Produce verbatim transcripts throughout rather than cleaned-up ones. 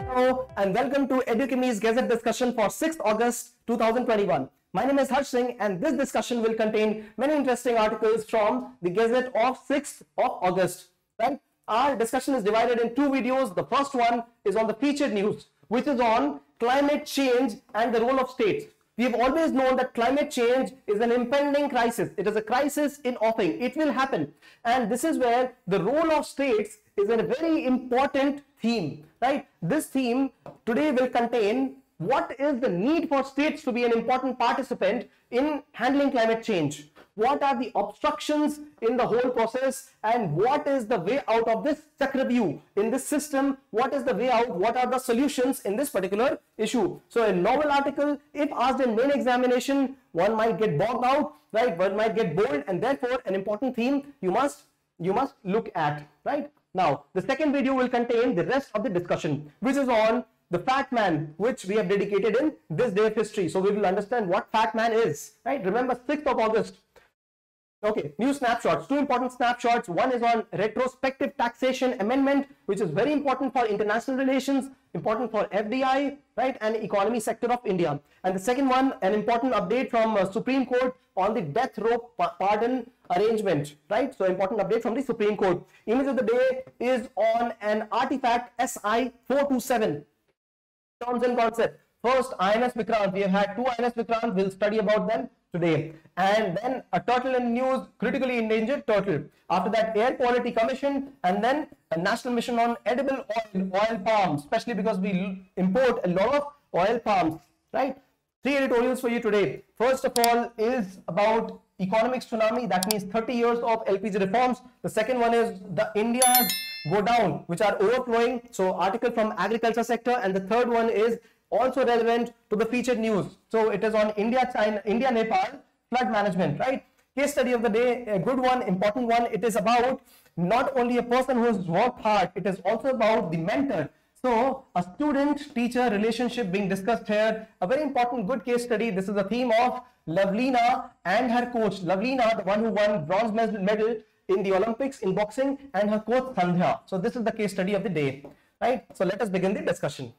Hello and welcome to Edukemy's Gazette discussion for sixth August two thousand twenty-one. My name is Harsh Singh and this discussion will contain many interesting articles from the Gazette of sixth of August. Right? Our discussion is divided in two videos. The first one is on the featured news, which is on climate change and the role of states. We have always known that climate change is an impending crisis. It is a crisis in offing. It will happen. And this is where the role of states is a very important theme, right? This theme today will contain what is the need for states to be an important participant in handling climate change. What are the obstructions in the whole process and what is the way out of this chakravyuh in this system? What is the way out? What are the solutions in this particular issue? So a novel article, if asked in main examination, one might get bogged out, right? One might get bored, and therefore an important theme you must, you must look at, right? Now, the second video will contain the rest of the discussion, which is on the Fat Man, which we have dedicated in this day of history. So we will understand what Fat Man is, right? Remember sixth of August. Okay, new snapshots, two important snapshots. One is on retrospective taxation amendment, which is very important for international relations, important for F D I, right, and economy sector of India. And the second one, an important update from uh, Supreme Court on the death row pardon arrangement, right? So important update from the Supreme Court. Image of the day is on an artifact S I four two seven. Terms and concept. First, I N S Vikrant. We have had two I N S Vikrant. We'll study about them today. And then a turtle in news, critically endangered turtle. After that, Air Quality Commission, and then a national mission on edible oil, oil palms, especially because we import a lot of oil palms, right? Three editorials for you today. First of all is about economic tsunami. That means thirty years of L P G reforms. The second one is the India's go down, which are overflowing. So article from agriculture sector. And the third one is also relevant to the featured news. So it is on India, China, India, Nepal flood management, right? Case study of the day, a good one, important one. It is about not only a person who has worked hard, it is also about the mentor. So a student-teacher relationship being discussed here, a very important good case study. This is the theme of Lovlina and her coach. Lovlina, the one who won bronze medal in the Olympics in boxing, and her coach Sandhya. So this is the case study of the day, right? So let us begin the discussion.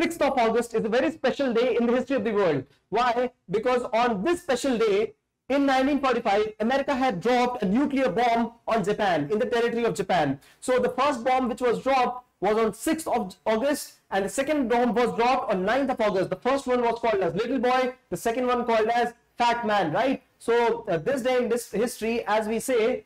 sixth of August is a very special day in the history of the world. Why? Because on this special day, in nineteen forty-five, America had dropped a nuclear bomb on Japan, in the territory of Japan. So the first bomb which was dropped was on sixth of August, and the second bomb was dropped on ninth of August. The first one was called as Little Boy, the second one called as Fat Man, right? So uh, this day in this history, as we say,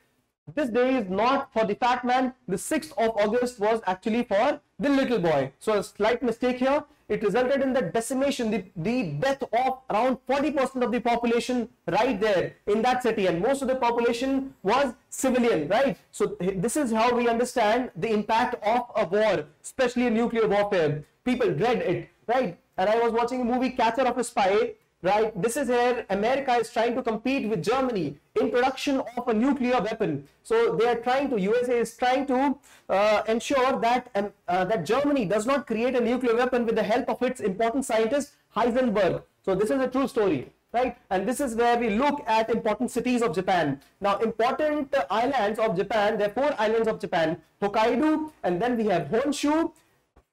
this day is not for the Fat Man. The sixth of August was actually for the Little Boy. So a slight mistake here. It resulted in the decimation, the, the death of around forty percent of the population right there in that city. And most of the population was civilian, right? So this is how we understand the impact of a war, especially nuclear warfare. People dread it, right? And I was watching a movie, Catcher of a Spy. Right, this is where America is trying to compete with Germany in production of a nuclear weapon. So they are trying to, U S A is trying to uh, ensure that um, uh, that Germany does not create a nuclear weapon with the help of its important scientist Heisenberg. So this is a true story, right? And this is where we look at important cities of Japan. Now, important uh, islands of Japan. There are four islands of Japan: Hokkaido, and then we have Honshu,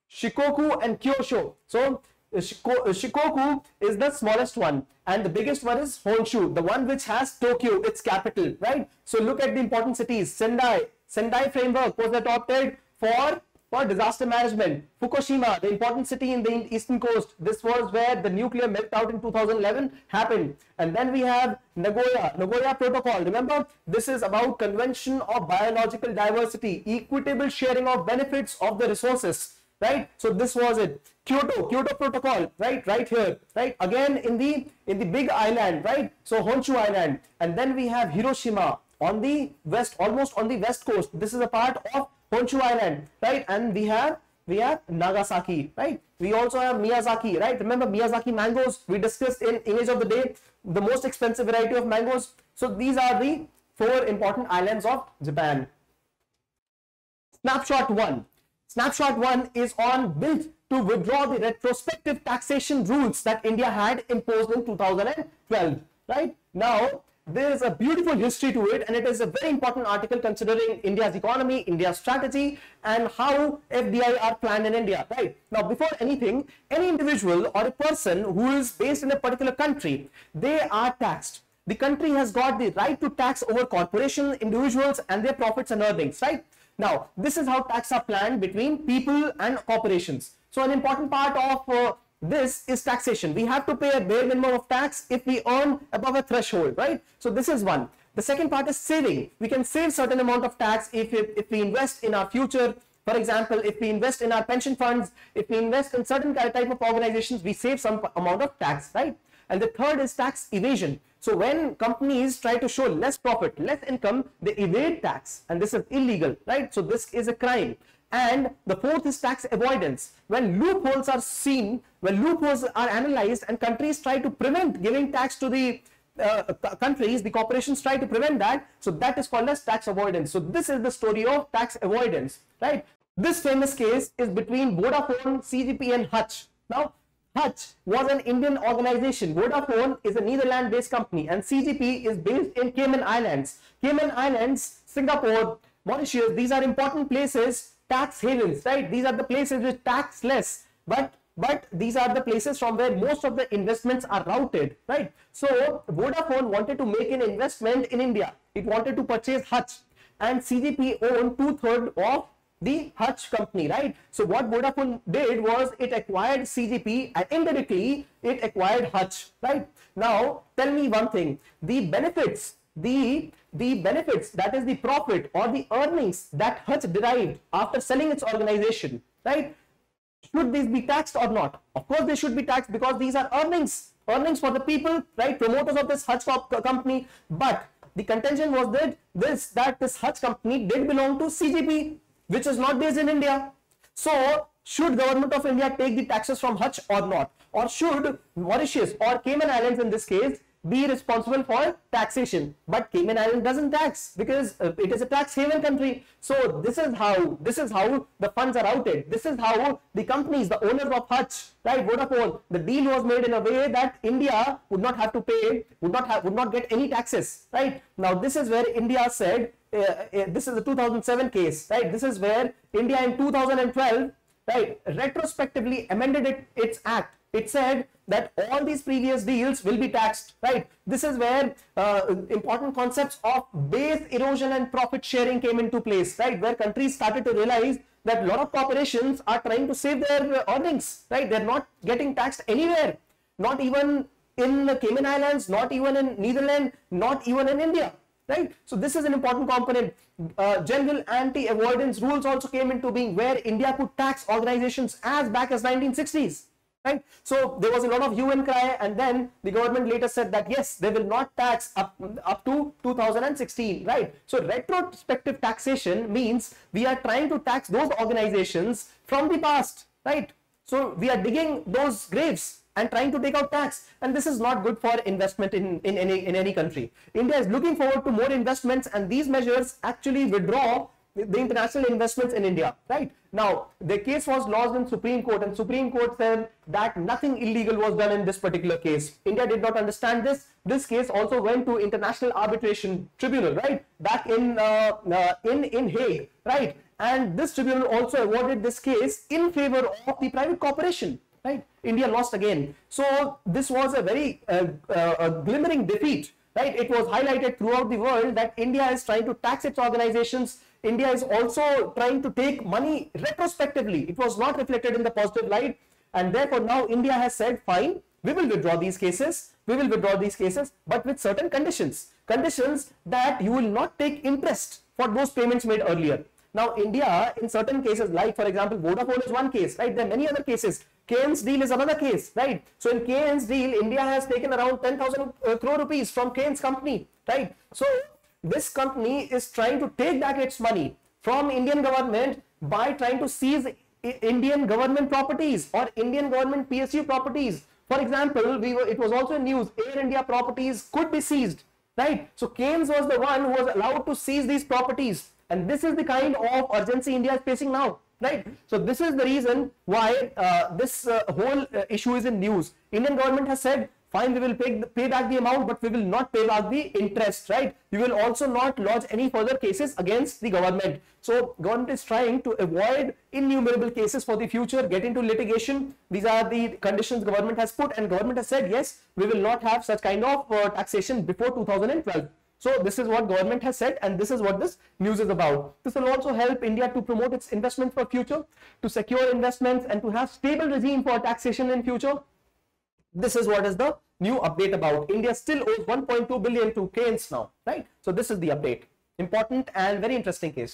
Shikoku, and Kyushu. So Shikoku is the smallest one, and the biggest one is Honshu, the one which has Tokyo, its capital, right? So look at the important cities. Sendai, Sendai framework was adopted for, for disaster management. Fukushima, the important city in the eastern coast. This was where the nuclear meltdown in two thousand eleven happened. And then we have Nagoya, Nagoya Protocol. Remember, this is about Convention of Biological Diversity, equitable sharing of benefits of the resources. Right, so this was it. Kyoto, Kyoto Protocol, right, right here, right, again in the in the big island, right, so Honshu Island. And then we have Hiroshima on the west, almost on the west coast. This is a part of Honshu Island, right, and we have we have Nagasaki, right. We also have Miyazaki, right. Remember Miyazaki mangoes we discussed in Image of the Day, the most expensive variety of mangoes. So these are the four important islands of Japan. Snapshot one. Snapshot one is on built to withdraw the retrospective taxation rules that India had imposed in two thousand twelve, right? Now, There is a beautiful history to it, and it is a very important article considering India's economy, India's strategy, and how F D I are planned in India. Right now, before anything, any individual or a person who is based in a particular country, they are taxed. The country has got the right to tax over corporations, individuals, and their profits and earnings. Right now, this is how tax are planned between people and corporations. So an important part of uh, this is taxation. We have to pay a bare minimum of tax if we earn above a threshold, right? So this is one. The second part is saving. We can save certain amount of tax if, if, if we invest in our future. For example, if we invest in our pension funds, if we invest in certain type of organizations, we save some amount of tax, right? And the third is tax evasion. So when companies try to show less profit, less income, they evade tax, and this is illegal, right? So this is a crime. And the fourth is tax avoidance. When loopholes are seen, when loopholes are analyzed and countries try to prevent giving tax to the uh, countries, the corporations try to prevent that. So that is called as tax avoidance. So this is the story of tax avoidance, right? This famous case is between Vodafone, C G P and Hutch. Now, Hutch was an Indian organization. Vodafone is a Netherlands-based company and C G P is based in Cayman Islands. Cayman Islands, Singapore, Mauritius, these are important places. Tax havens, right? These are the places which tax less, but but these are the places from where most of the investments are routed, right? So Vodafone wanted to make an investment in India. It wanted to purchase Hutch, and C G P owned two-thirds of the Hutch company, right? So what Vodafone did was it acquired C G P and indirectly it acquired Hutch, right? Now tell me one thing: the benefits, the the benefits, that is the profit or the earnings that Hutch derived after selling its organization, right? Should these be taxed or not? Of course they should be taxed, because these are earnings, earnings for the people, right? Promoters of this Hutch company. But the contention was that this that this Hutch company did belong to C G P, which is not based in India. So should government of India take the taxes from Hutch or not? Or should Mauritius or Cayman Islands in this case be responsible for taxation? But Cayman Island doesn't tax because uh, it is a tax haven country. So this is how this is how the funds are routed. This is how the companies, the owners of Hutch, right, Vodafone, the deal was made in a way that India would not have to pay, would not have, would not get any taxes, right? Now this is where India said, uh, uh, this is the two thousand seven case, right? This is where India in two thousand twelve, right, retrospectively amended it, its act. It said that all these previous deals will be taxed, right? This is where uh, important concepts of base erosion and profit sharing came into place, right? Where countries started to realize that a lot of corporations are trying to save their earnings, right? They're not getting taxed anywhere, not even in the Cayman Islands, not even in Netherlands, not even in India, right? So this is an important component. Uh, general anti-avoidance rules also came into being, where India could tax organizations as back as nineteen sixties. Right, so there was a lot of hue and cry, and then the government later said that yes, they will not tax up up to two thousand sixteen. Right, so retrospective taxation means we are trying to tax those organizations from the past. Right, so we are digging those graves and trying to take out tax, and this is not good for investment in in any in any country. India is looking forward to more investments, and these measures actually withdraw the international investments in India, right? Now, the case was lodged in Supreme Court, and Supreme Court said that nothing illegal was done in this particular case. India did not understand this. This case also went to International Arbitration Tribunal, right? Back in, uh, uh, in, in Hague, right? And this tribunal also awarded this case in favor of the private corporation, right? India lost again. So this was a very uh, uh, a glimmering defeat, right? It was highlighted throughout the world that India is trying to tax its organizations. India is also trying to take money retrospectively. It was not reflected in the positive light, and therefore now India has said, fine, we will withdraw these cases, we will withdraw these cases, but with certain conditions. Conditions that you will not take interest for those payments made earlier. Now India, in certain cases, like for example, Vodafone is one case, right? There are many other cases. Cairns deal is another case, right? So in Cairns deal, India has taken around ten thousand uh, crore rupees from Cairns company, right? So this company is trying to take back its money from Indian government by trying to seize Indian government properties or Indian government P S U properties. For example, we were, it was also in news, Air India properties could be seized, right? So Keynes was the one who was allowed to seize these properties, and this is the kind of urgency India is facing now, right? So this is the reason why uh, this uh, whole uh, issue is in news. Indian government has said, Fine, we will pay, pay back the amount, but we will not pay back the interest, right? You will also not lodge any further cases against the government. So government is trying to avoid innumerable cases for the future, get into litigation. These are the conditions government has put, and government has said, yes, we will not have such kind of uh, taxation before two thousand twelve. So this is what government has said, and this is what this news is about. This will also help India to promote its investments for future, to secure investments, and to have stable regime for taxation in future. This is what is the new update about. India still owes one point two billion to Cairns now, right? So this is the update. Important and very interesting case.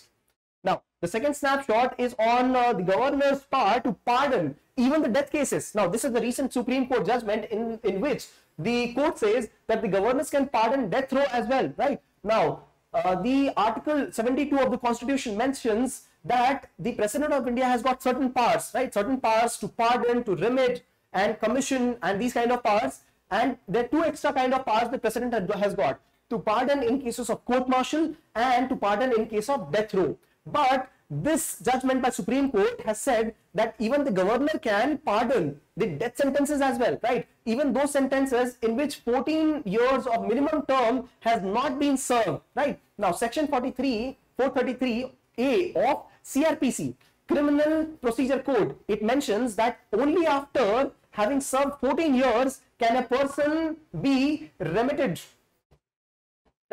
Now, the second snapshot is on uh, the governor's power to pardon even the death cases. Now, this is the recent Supreme Court judgment in, in which the court says that the governors can pardon death row as well, right? Now, uh, the Article seventy-two of the Constitution mentions that the President of India has got certain powers, right? Certain powers to pardon, to remit, and commission, and these kind of powers. And there are two extra kind of powers the President has got: to pardon in cases of court-martial and to pardon in case of death row. But this judgment by Supreme Court has said that even the governor can pardon the death sentences as well, right? Even those sentences in which fourteen years of minimum term has not been served, right? Now, Section forty-three, four thirty-three A of C R P C, Criminal Procedure Code, it mentions that only after having served fourteen years can a person be remitted,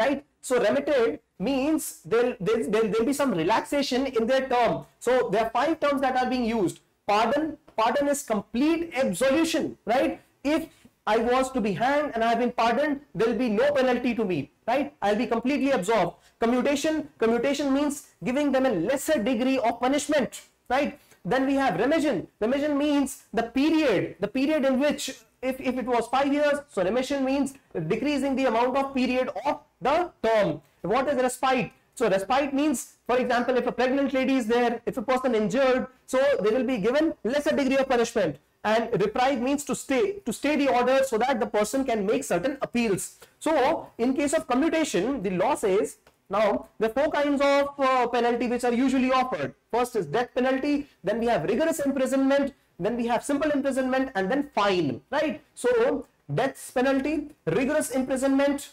right? So remitted means there will be some relaxation in their term. So there are five terms that are being used. Pardon, pardon is complete absolution, right? If I was to be hanged and I have been pardoned, there will be no penalty to me, right? I will be completely absolved. Commutation, commutation means giving them a lesser degree of punishment, right? Then we have remission. Remission means the period, the period in which if, if it was five years, so remission means decreasing the amount of period of the term. What is respite? So respite means, for example, if a pregnant lady is there, if a person injured, so they will be given lesser degree of punishment. And reprieve means to stay, to stay the order so that the person can make certain appeals. So in case of commutation, the law says, now there are four kinds of uh, penalty which are usually offered. First is death penalty, then we have rigorous imprisonment, then we have simple imprisonment, and then fine, right? So death penalty, rigorous imprisonment,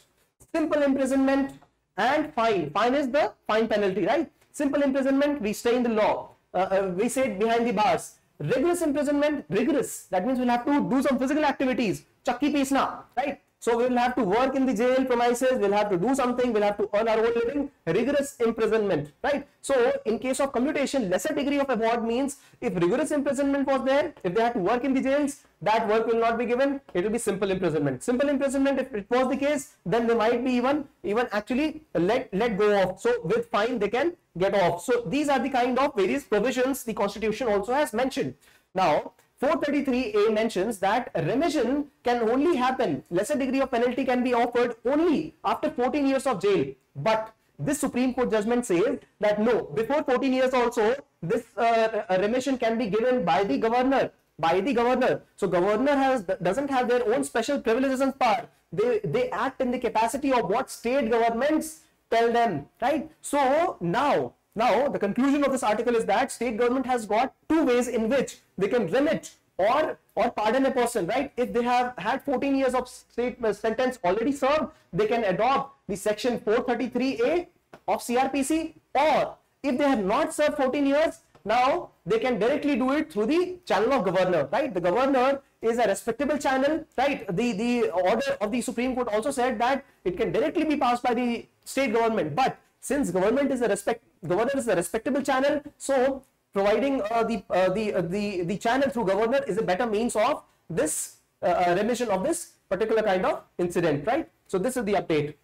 simple imprisonment, and fine. Fine is the fine penalty, right? Simple imprisonment, we stay in the law, uh, we sit behind the bars. Rigorous imprisonment, rigorous, that means we'll have to do some physical activities, chakki pisna, right? So we'll have to work in the jail premises, we'll have to do something, we'll have to earn our own living. Rigorous imprisonment, right? So in case of commutation, lesser degree of award means if rigorous imprisonment was there, if they had to work in the jails, that work will not be given, it will be simple imprisonment. Simple imprisonment, if it was the case, then they might be even, even actually let, let go off. So with fine, they can get off. So these are the kind of various provisions the Constitution also has mentioned. Now, four thirty-three A mentions that remission can only happen, lesser degree of penalty can be offered only after fourteen years of jail. But this Supreme Court judgment says that no, before fourteen years also, this uh, remission can be given by the governor. By the governor. So governor has doesn't have their own special privileges and power. They, they act in the capacity of what state governments tell them, right? So now, now the conclusion of this article is that state government has got two ways in which they can remit or or pardon a person, right? If they have had fourteen years of state sentence already served, they can adopt the Section four thirty-three A of C R P C, or if they have not served fourteen years, now they can directly do it through the channel of governor, right? The governor is a respectable channel, right? The, the order of the Supreme Court also said that it can directly be passed by the state government. But since government is a respect, governor is a respectable channel, so providing uh, the, uh, the, uh, the, the channel through governor is a better means of this uh, remission of this particular kind of incident, right? So this is the update.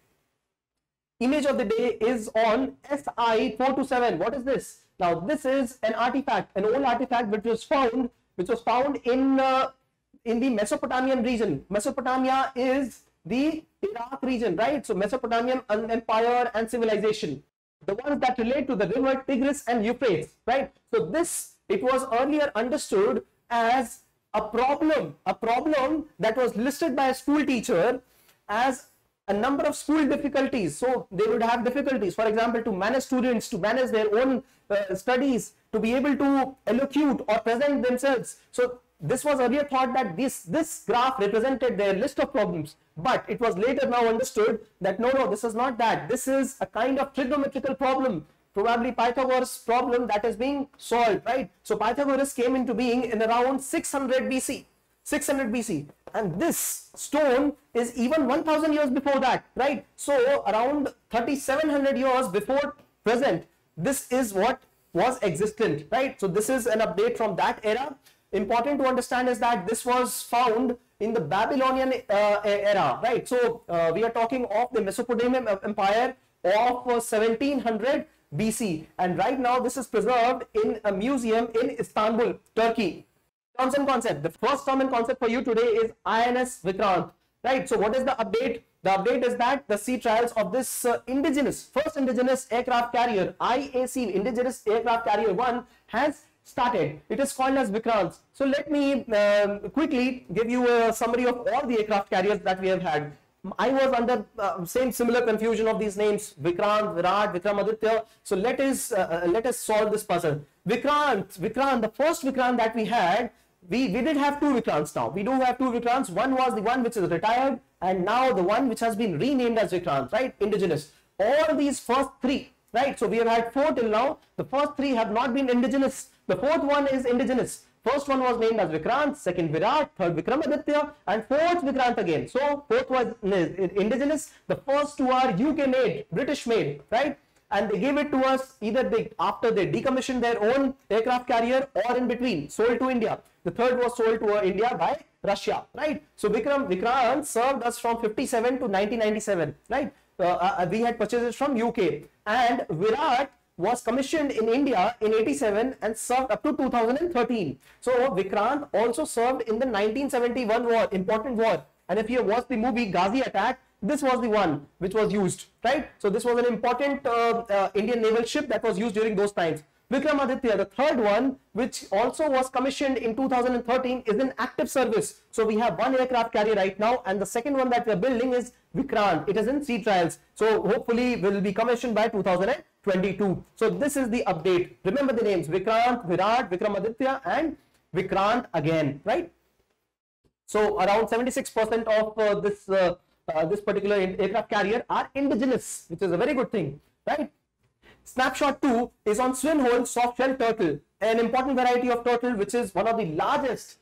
Image of the day is on S I four two seven. What is this? Now, this is an artifact, an old artifact which was found, which was found in uh, in the Mesopotamian region. Mesopotamia is the Iraq region, right? So Mesopotamian empire and civilization, the ones that relate to the river Tigris and Euphrates, right? So this, it was earlier understood as a problem, a problem that was listed by a school teacher as a number of school difficulties. So they would have difficulties, for example, to manage students, to manage their own uh, studies, to be able to elocute or present themselves. So This was earlier thought that this, this graph represented their list of problems, but it was later now understood that no, no, this is not that. This is a kind of trigonometrical problem, probably Pythagoras problem that is being solved, right? So Pythagoras came into being in around six hundred B C, six hundred B C, and this stone is even one thousand years before that, right? So around thirty-seven hundred years before present, this is what was existent, right? So this is an update from that era. Important to understand is that this was found in the Babylonian uh, era, right? So uh, we are talking of the Mesopotamian Empire of seventeen hundred B C, and right now this is preserved in a museum in Istanbul, Turkey. Terms and concept. The first term and concept for you today is I N S Vikrant, right? So what is the update? The update is that the sea trials of this uh, indigenous, first indigenous aircraft carrier, I A C, Indigenous Aircraft Carrier one, has started. It is called as Vikrant. So let me um, quickly give you a summary of all the aircraft carriers that we have had. I was under uh, same similar confusion of these names, Vikrant, Virat, Vikramaditya. So let us uh, let us solve this puzzle. Vikrant, Vikrant, the first Vikrant that we had, we we did have two Vikrants now. We do have two Vikrants. One was the one which is retired, and now the one which has been renamed as Vikrant, right? Indigenous. All these first three, right? So we have had four till now. The first three have not been indigenous. The fourth one is indigenous. First one was named as Vikrant, second Virat, third Vikramaditya, and fourth Vikrant again. So fourth was indigenous. The first two are U K made, British made, right? And they gave it to us either they, after they decommissioned their own aircraft carrier or in between, sold to India. The third was sold to India by Russia, right? So Vikram, Vikrant served us from fifty-seven to nineteen ninety-seven, right? Uh, uh, we had purchased it from U K, and Virat was commissioned in India in eighty-seven and served up to two thousand thirteen. So Vikrant also served in the nineteen seventy-one war, important war. And if you watch the movie Ghazi Attack, this was the one which was used, right? So this was an important uh, uh, Indian naval ship that was used during those times. Vikramaditya, the third one, which also was commissioned in two thousand thirteen, is in active service. So we have one aircraft carrier right now, and the second one that we are building is Vikrant. It is in sea trials. So hopefully will be commissioned by two thousand twenty-two. So this is the update. Remember the names: Vikrant, Virat, Vikramaditya, and Vikrant again, right? So around seventy-six percent of uh, this uh, uh, this particular aircraft carrier are indigenous, which is a very good thing, right? Snapshot two is on swinhorn soft-shell turtle, an important variety of turtle which is one of the largest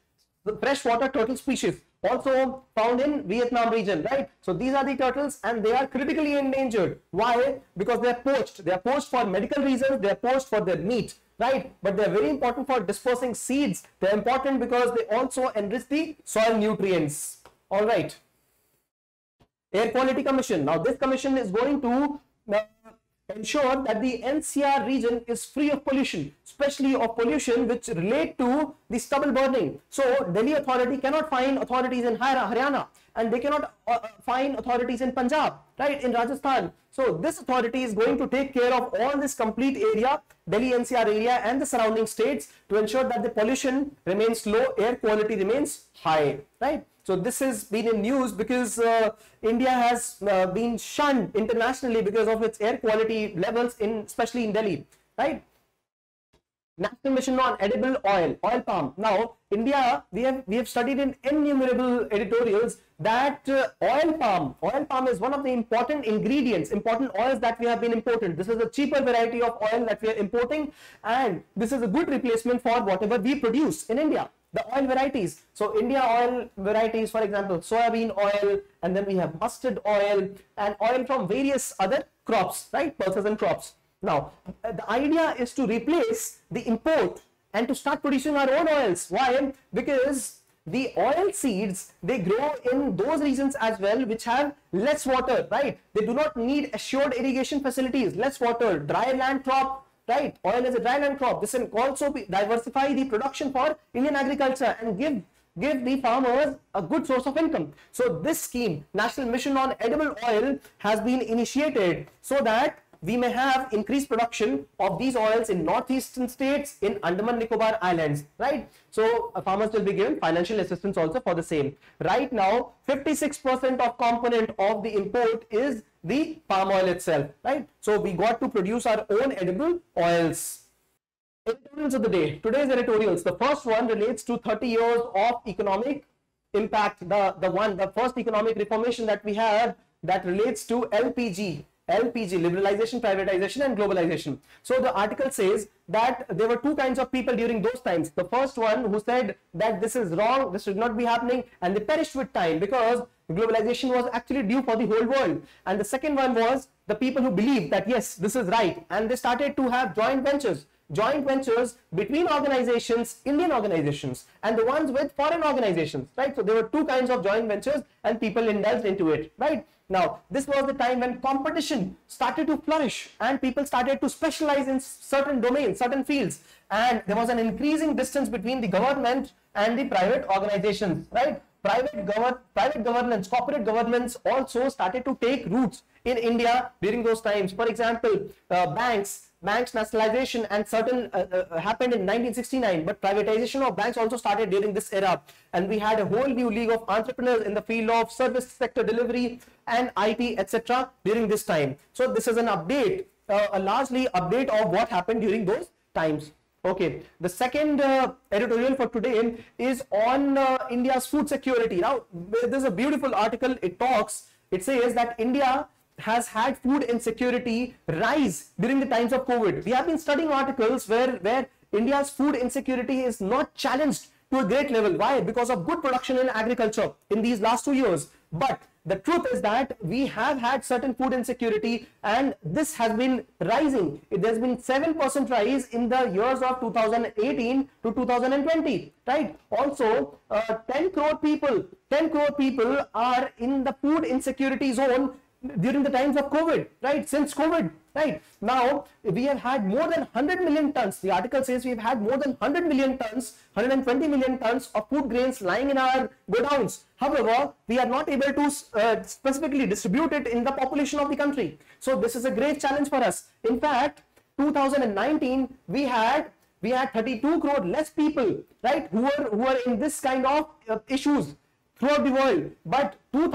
freshwater turtle species, also found in Vietnam region, right? So these are the turtles, and they are critically endangered. Why? Because they are poached. They are poached for medical reasons. They are poached for their meat, right? But they are very important for dispersing seeds. They are important because they also enrich the soil nutrients. All right. Air Quality Commission. Now this commission is going to ensure that the N C R region is free of pollution, especially of pollution which relate to the stubble burning. So Delhi authority cannot find authorities in Haryana, and they cannot uh, find authorities in Punjab, right, in Rajasthan. So this authority is going to take care of all this complete area, Delhi N C R area and the surrounding states, to ensure that the pollution remains low, air quality remains high, right? So this has been in news because uh, India has uh, been shunned internationally because of its air quality levels, in especially in Delhi, right? National Mission on Edible Oil, oil palm. Now, India, we have we have studied in innumerable editorials that uh, oil palm, oil palm is one of the important ingredients, important oils that we have been importing. This is a cheaper variety of oil that we are importing, and this is a good replacement for whatever we produce in India. The oil varieties. So India oil varieties, for example, soybean oil, and then we have mustard oil and oil from various other crops, right? Pulses and crops. Now, the idea is to replace the import and to start producing our own oils. Why? Because the oil seeds, they grow in those regions as well which have less water, right? They do not need assured irrigation facilities, less water, dry land crop. Right, oil is a dry land crop. This can also be diversify the production for Indian agriculture and give give the farmers a good source of income. So this scheme, National Mission on Edible Oil, has been initiated so that we may have increased production of these oils in northeastern states, in Andaman Nicobar Islands, right? So uh, farmers will be given financial assistance also for the same. Right now, fifty-six percent of component of the import is the palm oil itself, right? So we got to produce our own edible oils. Editorials of the day. Today's editorials. The first one relates to thirty years of economic impact. The, the one, the first economic reformation that we have that relates to L P G. L P G, liberalization, privatization, and globalization. So the article says that there were two kinds of people during those times. The first one who said that this is wrong, this should not be happening, and they perished with time because globalization was actually due for the whole world. And the second one was the people who believed that yes, this is right, and they started to have joint ventures. Joint ventures between organizations, Indian organizations, and the ones with foreign organizations, right? So there were two kinds of joint ventures and people indulged into it, right? Now, this was the time when competition started to flourish and people started to specialize in certain domains, certain fields, and there was an increasing distance between the government and the private organizations, right? Private, gover private governance, corporate governments also started to take roots in India during those times. For example, uh, banks, banks nationalization and certain uh, uh, happened in nineteen sixty-nine, but privatization of banks also started during this era, and we had a whole new league of entrepreneurs in the field of service sector delivery and I T, etc. during this time. So this is an update, uh, a largely update of what happened during those times. Okay, the second uh, editorial for today is on uh, India's food security. Now there's a beautiful article. It talks, it says that India has had food insecurity rise during the times of COVID. We have been studying articles where, where India's food insecurity is not challenged to a great level. Why? Because of good production in agriculture in these last two years. But the truth is that we have had certain food insecurity, and this has been rising. There's been seven percent rise in the years of two thousand eighteen to two thousand twenty, right? Also, uh, ten crore people are in the food insecurity zone during the times of COVID, right? Since COVID, right? Now, we have had more than one hundred million tons. The article says we've had more than one hundred million tons, one hundred twenty million tons of food grains lying in our godowns. However, we are not able to uh, specifically distribute it in the population of the country. So this is a great challenge for us. In fact, two thousand nineteen, we had we had thirty-two crore less people, right? Who were, who were in this kind of uh, issues throughout the world, but two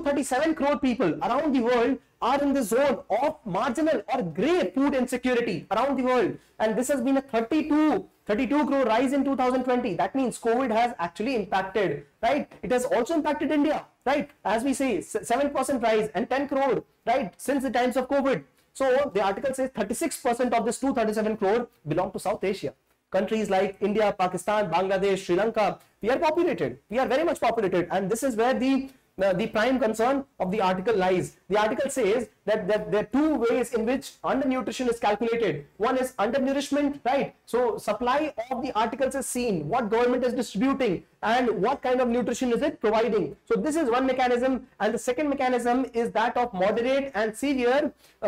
thirty-seven crore people around the world are in the zone of marginal or grey food insecurity around the world, and this has been a thirty-two crore rise in two thousand twenty. That means COVID has actually impacted, right? It has also impacted India, right? As we say, seven percent rise and ten crore, right, since the times of COVID. So the article says thirty-six percent of this two thirty-seven crore belong to South Asia. Countries like India, Pakistan, Bangladesh, Sri Lanka, we are populated. We are very much populated, and this is where the uh, the prime concern of the article lies. The article says that, that there are two ways in which undernutrition is calculated. One is undernourishment, right? So supply of the articles is seen, what government is distributing, and what kind of nutrition is it providing. So this is one mechanism, and the second mechanism is that of moderate and severe, uh,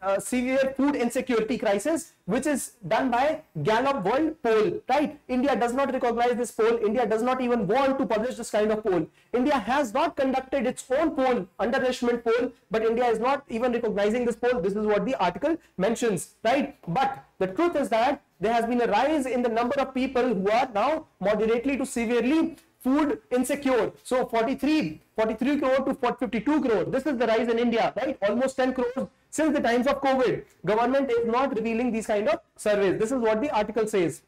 uh, severe food insecurity crisis, which is done by Gallup World Poll, right? India does not recognize this poll. India does not even want to publish this kind of poll. India has not conducted its own poll, undernourishment poll, but India is not even recognizing this poll. This is what the article mentions, right? But the truth is that there has been a rise in the number of people who are now moderately to severely food insecure. So forty-three crore to fifty-two crore. This is the rise in India, right? Almost ten crores since the times of COVID. Government is not revealing these kind of surveys. This is what the article says.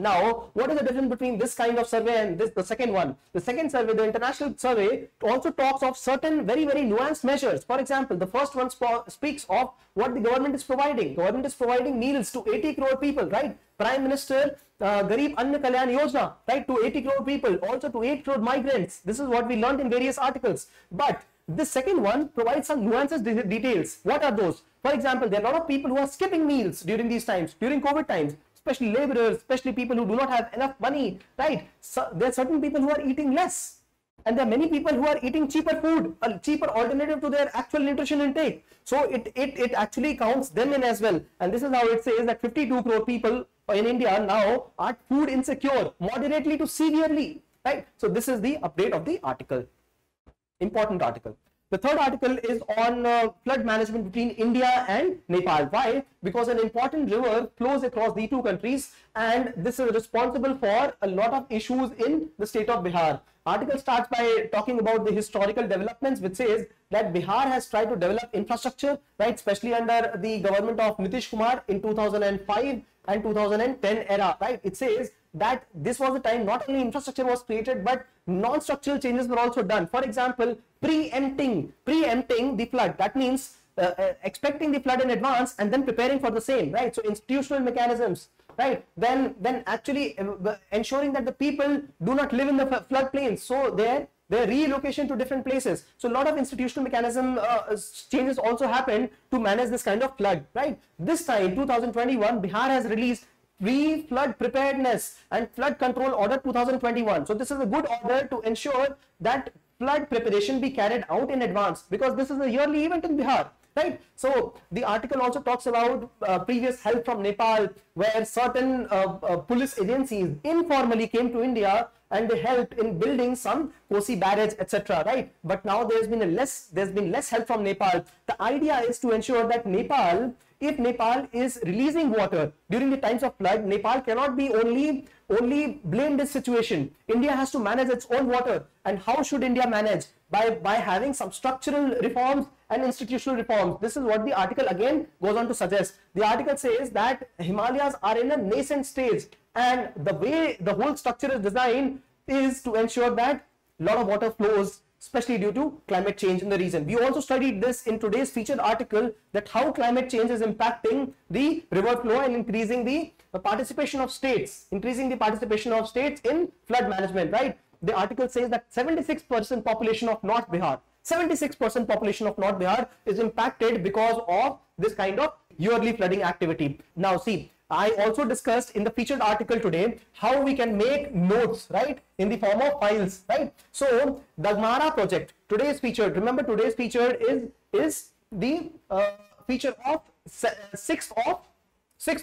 Now, what is the difference between this kind of survey and this, the second one? The second survey, the international survey, also talks of certain very, very nuanced measures. For example, the first one sp speaks of what the government is providing. Government is providing meals to eighty crore people, right? Prime Minister uh, Garib Anna Kalyan Yojana, right? To eighty crore people, also to eight crore migrants. This is what we learned in various articles. But the second one provides some nuances, de details. What are those? For example, there are a lot of people who are skipping meals during these times, during COVID times. Especially laborers, especially people who do not have enough money, right? So there are certain people who are eating less, and there are many people who are eating cheaper food, a cheaper alternative to their actual nutrition intake. So it, it, it actually counts them in as well. And this is how it says that fifty-two crore people in India now are food insecure, moderately to severely, right? So this is the update of the article, important article. The third article is on uh, flood management between India and Nepal. Why? Because an important river flows across the two countries, and this is responsible for a lot of issues in the state of Bihar. Article starts by talking about the historical developments, which says that Bihar has tried to develop infrastructure, right? Especially under the government of Nitish Kumar in two thousand five. and two thousand ten era, right? It says that this was the time not only infrastructure was created, but non-structural changes were also done. For example, preempting, preempting the flood. That means uh, uh, expecting the flood in advance and then preparing for the same, right? So institutional mechanisms, right? Then, then actually ensuring that the people do not live in the flood plains. So there, their relocation to different places. So a lot of institutional mechanism uh, changes also happened to manage this kind of flood, right? This time, two thousand twenty-one, Bihar has released pre-flood preparedness and flood control order two thousand twenty-one. So this is a good order to ensure that flood preparation be carried out in advance, because this is a yearly event in Bihar, right? So the article also talks about uh, previous help from Nepal, where certain uh, uh, police agencies informally came to India and they helped in building some Kosi barrage, et cetera, right? But now there's been a less, there's been less help from Nepal. The idea is to ensure that Nepal, if Nepal is releasing water during the times of flood, Nepal cannot be only, only blame this situation. India has to manage its own water. And how should India manage? By, by having some structural reforms and institutional reforms. This is what the article again goes on to suggest. The article says that Himalayas are in a nascent stage, and the way the whole structure is designed is to ensure that a lot of water flows, especially due to climate change in the region. We also studied this in today's featured article, that how climate change is impacting the river flow and increasing the participation of states, increasing the participation of states in flood management, right? The article says that seventy-six percent population of North Bihar, seventy-six percent population of North Bihar is impacted because of this kind of yearly flooding activity. Now see, I also discussed in the featured article today how we can make notes, right, in the form of files, right? So the Bagmara project, today's featured, remember today's featured is is the uh, feature of sixth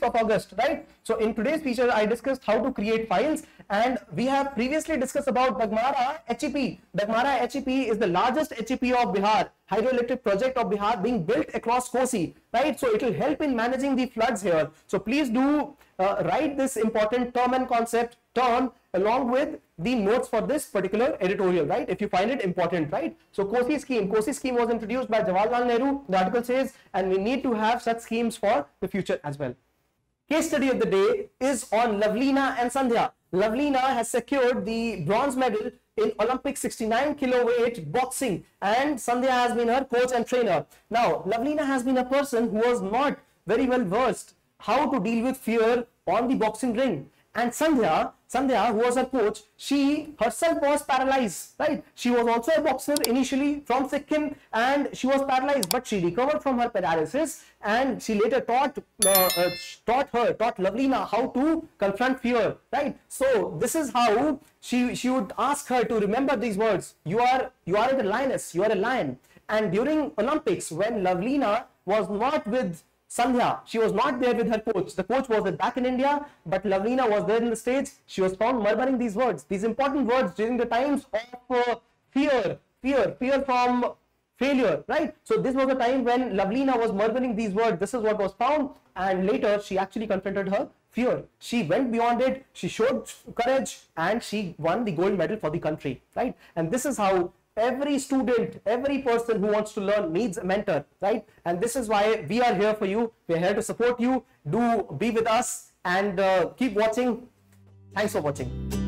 of August, right? So in today's feature, I discussed how to create files, and we have previously discussed about Bagmara H E P. Bagmara H E P is the largest H E P of Bihar, hydroelectric project of Bihar being built across Kosi, right? So it will help in managing the floods here. So please do uh, write this important term and concept term along with the notes for this particular editorial, right? If you find it important, right? So Kosi scheme, Kosi scheme was introduced by Jawaharlal Nehru, the article says, and we need to have such schemes for the future as well. Case study of the day is on Lovlina and Sandhya. Lovlina has secured the bronze medal in Olympic sixty-nine kilo weight boxing, and Sandhya has been her coach and trainer. Now, Lovlina has been a person who was not very well versed how to deal with fear on the boxing ring. And Sandhya, Sandhya, who was her coach, she herself was paralyzed, right? She was also a boxer initially from Sikkim, and she was paralyzed, but she recovered from her paralysis, and she later taught, uh, uh, taught her, taught Lovlina how to confront fear, right? So this is how she, she would ask her to remember these words. You are, you are a lioness, you are a lion. And during Olympics, when Lovlina was not with Sandhya, she was not there with her coach. The coach was back in India, but Lovlina was there in the stage. She was found murmuring these words, these important words during the times of uh, fear, fear, fear from failure, right? So this was the time when Lovlina was murmuring these words. This is what was found, and later she actually confronted her fear. She went beyond it. She showed courage, and she won the gold medal for the country, right? And this is how every student, every person who wants to learn needs a mentor, right? And this is why we are here for you. We are here to support you. Do be with us and uh, keep watching. Thanks for watching.